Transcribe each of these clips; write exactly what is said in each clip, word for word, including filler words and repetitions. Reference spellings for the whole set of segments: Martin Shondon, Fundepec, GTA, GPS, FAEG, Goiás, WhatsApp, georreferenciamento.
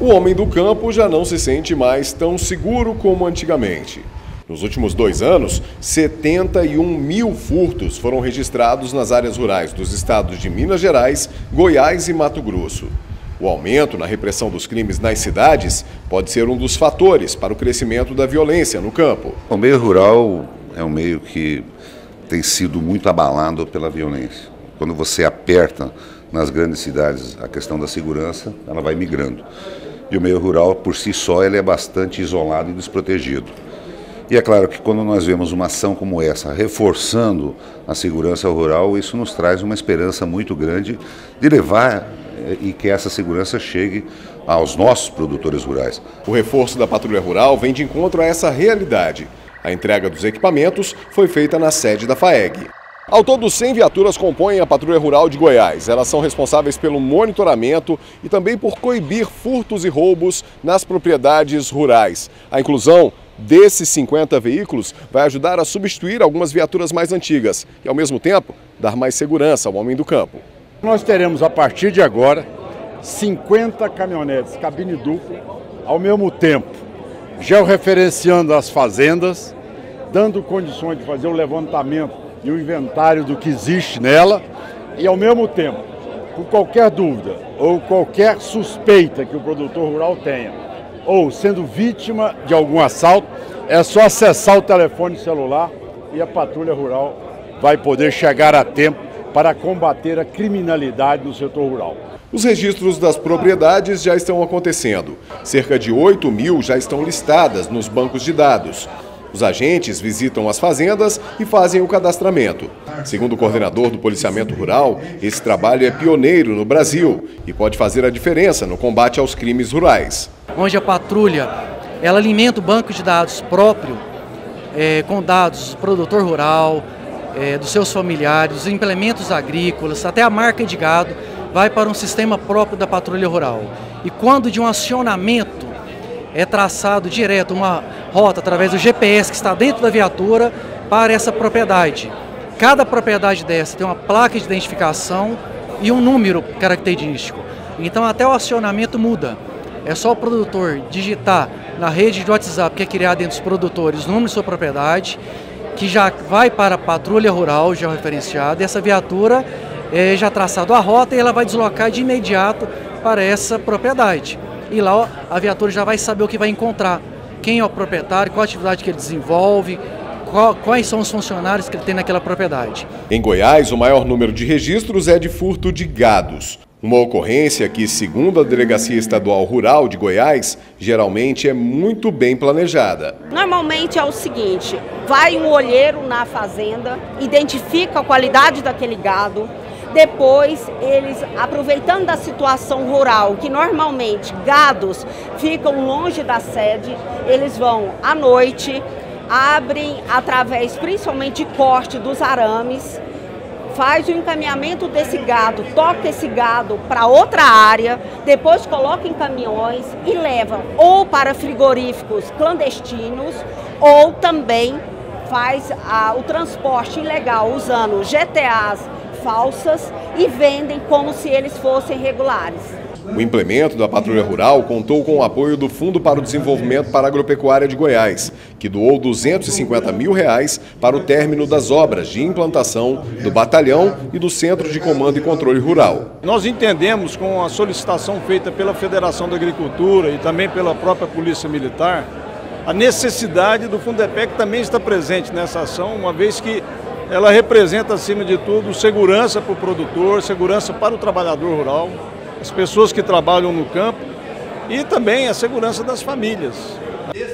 o homem do campo já não se sente mais tão seguro como antigamente. Nos últimos dois anos, setenta e um mil furtos foram registrados nas áreas rurais dos estados de Minas Gerais, Goiás e Mato Grosso. O aumento na repressão dos crimes nas cidades pode ser um dos fatores para o crescimento da violência no campo. O meio rural é um meio que tem sido muito abalado pela violência. Quando você aperta nas grandes cidades a questão da segurança, ela vai migrando. E o meio rural, por si só, ele é bastante isolado e desprotegido. E é claro que quando nós vemos uma ação como essa, reforçando a segurança rural, isso nos traz uma esperança muito grande de levar e que essa segurança chegue aos nossos produtores rurais. O reforço da patrulha rural vem de encontro a essa realidade. A entrega dos equipamentos foi feita na sede da FAEG. Ao todo, cem viaturas compõem a patrulha rural de Goiás. Elas são responsáveis pelo monitoramento e também por coibir furtos e roubos nas propriedades rurais. A inclusão desses cinquenta veículos vai ajudar a substituir algumas viaturas mais antigas e, ao mesmo tempo, dar mais segurança ao homem do campo. Nós teremos, a partir de agora, cinquenta caminhonetes, cabine dupla, ao mesmo tempo, georreferenciando as fazendas, dando condições de fazer o levantamento e o inventário do que existe nela e, ao mesmo tempo, por qualquer dúvida ou qualquer suspeita que o produtor rural tenha, ou sendo vítima de algum assalto, é só acessar o telefone celular e a patrulha rural vai poder chegar a tempo para combater a criminalidade no setor rural. Os registros das propriedades já estão acontecendo. Cerca de oito mil já estão listadas nos bancos de dados. Os agentes visitam as fazendas e fazem o cadastramento. Segundo o coordenador do policiamento rural, esse trabalho é pioneiro no Brasil e pode fazer a diferença no combate aos crimes rurais. Onde a patrulha ela alimenta o banco de dados próprio, é, com dados do produtor rural, é, dos seus familiares, dos implementos agrícolas, até a marca de gado, vai para um sistema próprio da patrulha rural. E quando de um acionamento é traçado direto uma rota através do G P S que está dentro da viatura para essa propriedade. Cada propriedade dessa tem uma placa de identificação e um número característico. Então até o acionamento muda. É só o produtor digitar na rede de WhatsApp que é criada entre os produtores o número de sua propriedade, que já vai para a patrulha rural, já referenciada, e essa viatura é já traçado a rota e ela vai deslocar de imediato para essa propriedade. E lá a viatura já vai saber o que vai encontrar, quem é o proprietário, qual a atividade que ele desenvolve, qual, quais são os funcionários que ele tem naquela propriedade. Em Goiás, o maior número de registros é de furto de gados. Uma ocorrência que, segundo a Delegacia Estadual Rural de Goiás, geralmente é muito bem planejada. Normalmente é o seguinte, vai um olheiro na fazenda, identifica a qualidade daquele gado, depois eles, aproveitando da situação rural, que normalmente gados ficam longe da sede, eles vão à noite, abrem através principalmente de corte dos arames, faz o encaminhamento desse gado, toca esse gado para outra área, depois coloca em caminhões e leva ou para frigoríficos clandestinos ou também faz ah, o transporte ilegal usando G T As falsas e vendem como se eles fossem regulares. O implemento da patrulha rural contou com o apoio do Fundo para o Desenvolvimento para a Agropecuária de Goiás, que doou duzentos e cinquenta mil reais para o término das obras de implantação do batalhão e do Centro de Comando e Controle Rural. Nós entendemos, com a solicitação feita pela Federação da Agricultura e também pela própria Polícia Militar, a necessidade do Fundepec também está presente nessa ação, uma vez que ela representa, acima de tudo, segurança para o produtor, segurança para o trabalhador rural, as pessoas que trabalham no campo e também a segurança das famílias.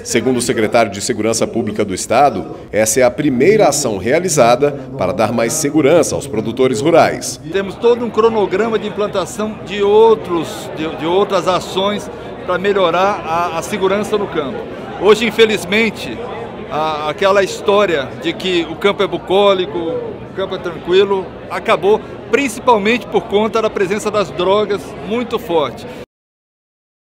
Segundo o secretário de Segurança Pública do Estado, essa é a primeira ação realizada para dar mais segurança aos produtores rurais. Temos todo um cronograma de implantação de, outros, de, de outras ações para melhorar a, a segurança no campo. Hoje, infelizmente, a, aquela história de que o campo é bucólico, o campo é tranquilo, acabou, principalmente por conta da presença das drogas muito forte.